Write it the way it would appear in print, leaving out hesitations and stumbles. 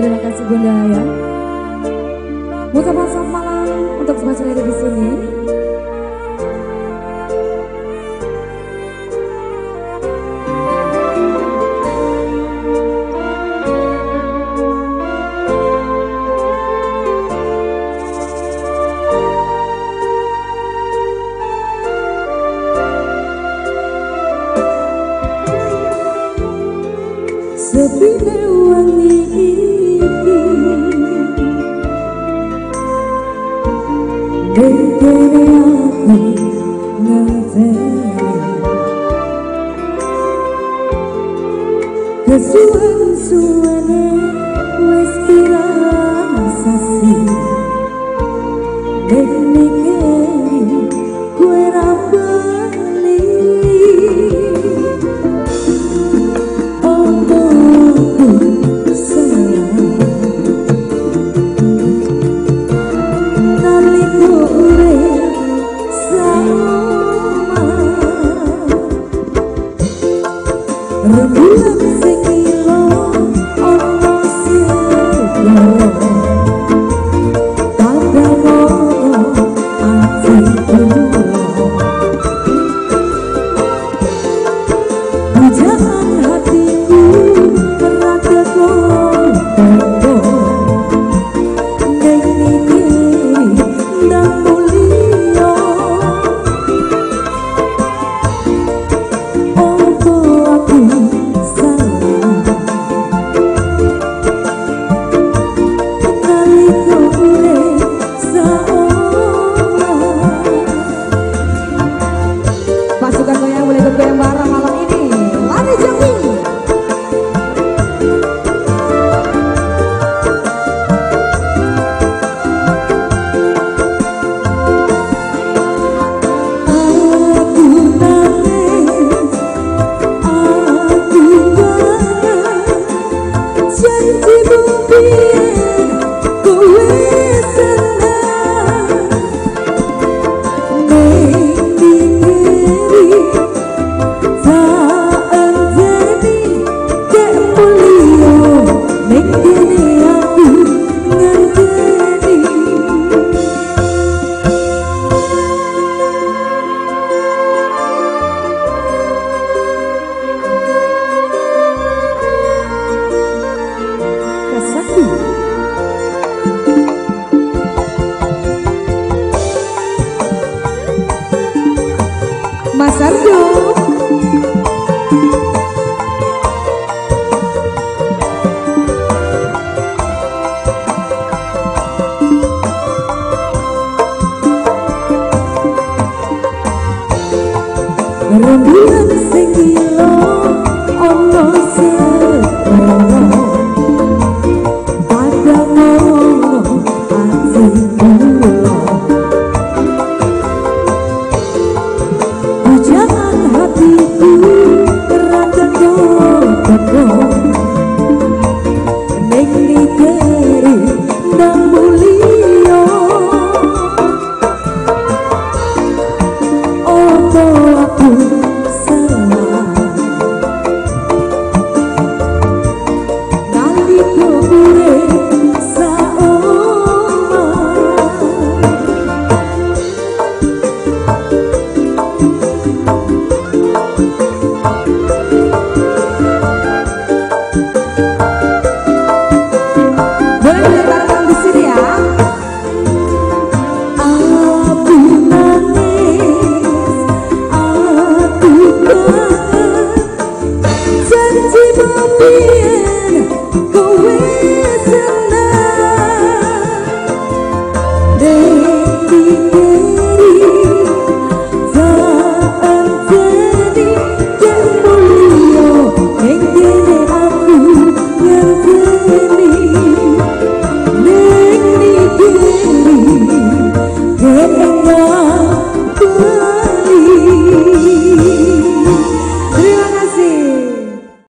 Terima kasih Bunda ya. Ucapan selamat malam untuk semua saudara di sini. Sepi terwangi berkena aku ngerti kesuan-suane wes dirasasi bermikir kue rembulan sengilo ono sekolah pada ngono ati kula ujangan hatiku kerata kota ning nikeri nang mulya opo Good.